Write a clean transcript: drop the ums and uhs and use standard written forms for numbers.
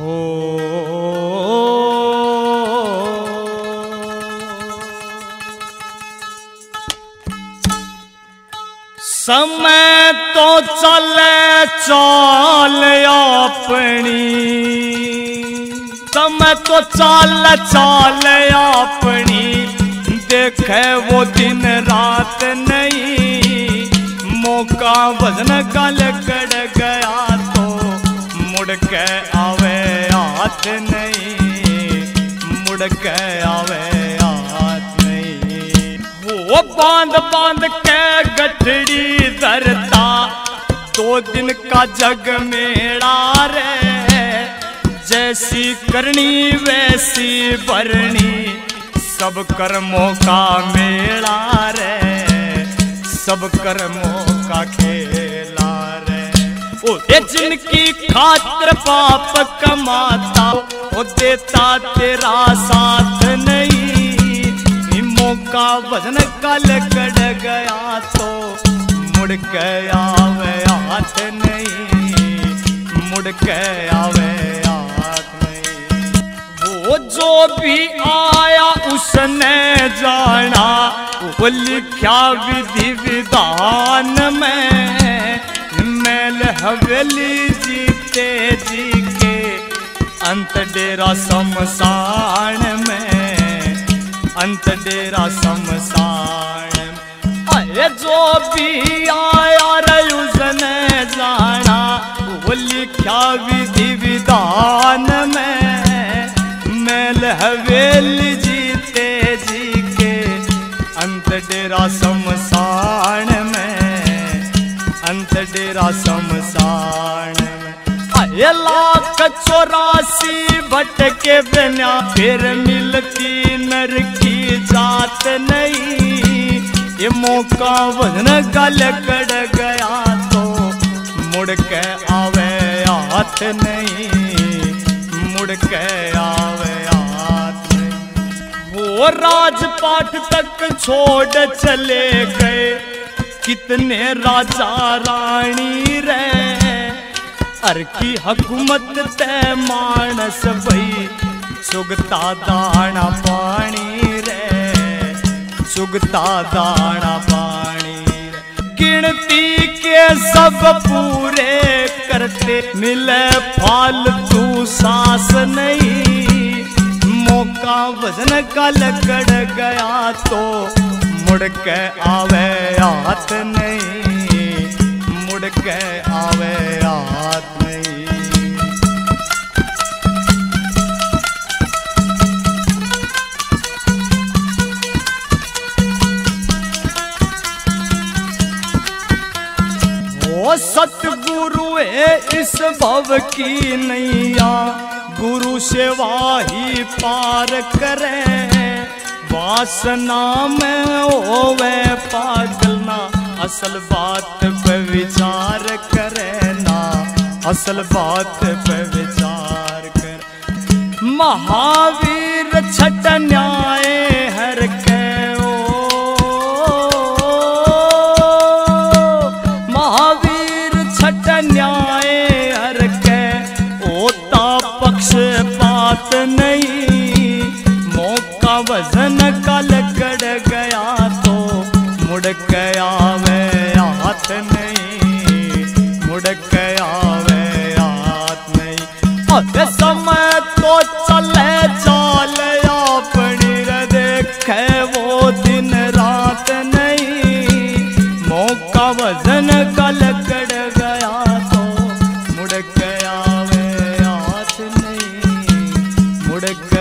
समय तो चले चाल आपणी, समय तो चले चाल आपणी, देखे वो दिन रात नहीं। मौका वजन का लकड़ गया तो मुड़ के आवे हाथ नहीं, मुड़ के आवे हाथ नहीं। वो बांध बांध के गठड़ी धरता दो दिन का जग मेरा रे, जैसी करनी वैसी भरनी, सब कर्मों का मेला रे, सब कर्मों का खेला रे। ओ जिनकी खातिर पाप कमाता वो देता तेरा साथ नहीं। मौका वजन का लकड़ गया तो मुड़ के आवे हाथ नहीं, मुड़ के आवे हाथ नहीं। वो जो भी आया उसने जाना, वो लिखा विधि विधान में। मैल हवेली जीते जी के अंत डेरा शमशान में, अंत डेरा शमशान में। अरे जो भी आया रे उसने जाना, वो लिखा विधि विधान में। मैल हवेली अंतडेरा शमशान में, अंतडेरा शमशान में। अरे लाख चौरासी भटके बिना फिर मिलती नर की जात नहीं। ये मौका वजन का लकड़ गया तो मुड़ के आवे हाथ नहीं, मुड़ के आवे। वो राजपाट तक छोड़ चले गए कितने राजा रानी रे, अर की हुकूमत ते मानस भई चुगता दाना पानी रे, चुगता दाना पानी रे। गिनती के सब पूरे करते मिले फालतू सास नहीं। मौका वजन का लकड़ गया तो मुड़ के आवे हाथ नहीं, मुड़ के आवे हाथ नहीं। वो सतगुरु है इस भव की नैया, गुरु सेवा ही पार करे। वासना में होवे पागल ना, असल बात पे विचार करे ना, असल बात पे विचार करे। महावीर छठ न्याय हर के, महावीर छठ न्याय हर के, होता पक्षपात नहीं। मौका वजन का लकड़ गया तो मुड़ के आवे हाथ नहीं, मुड़ के आवे हाथ नहीं। अब समय तो चले चाल आपणी, देखे वो दिन रात नहीं। मौका वजन का लकड़ गया तो मुड़ के आवे हाथ नहीं, मुड़ के